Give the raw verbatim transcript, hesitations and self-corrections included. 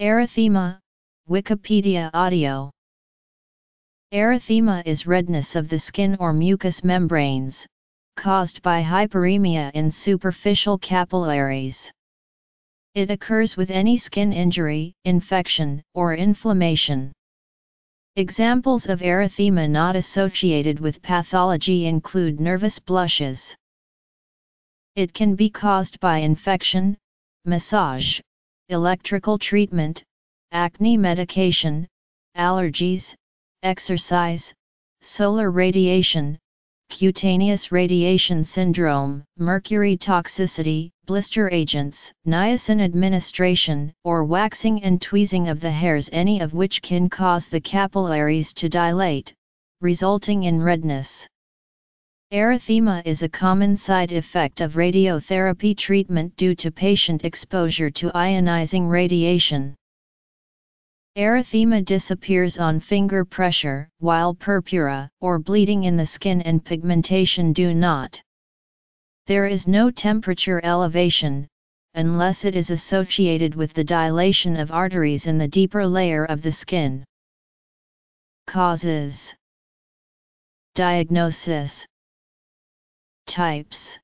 Erythema, Wikipedia Audio. Erythema is redness of the skin or mucous membranes, caused by hyperemia in superficial capillaries. It occurs with any skin injury, infection, or inflammation. Examples of erythema not associated with pathology include nervous blushes. It can be caused by infection, massage, electrical treatment, acne medication, allergies, exercise, solar radiation, cutaneous radiation syndrome, mercury toxicity, blister agents, niacin administration, or waxing and tweezing of the hairs, any of which can cause the capillaries to dilate, resulting in redness. Erythema is a common side effect of radiotherapy treatment due to patient exposure to ionizing radiation. Erythema disappears on finger pressure, while purpura or bleeding in the skin and pigmentation do not. There is no temperature elevation, unless it is associated with the dilation of arteries in the deeper layer of the skin. Causes. Diagnosis. Types.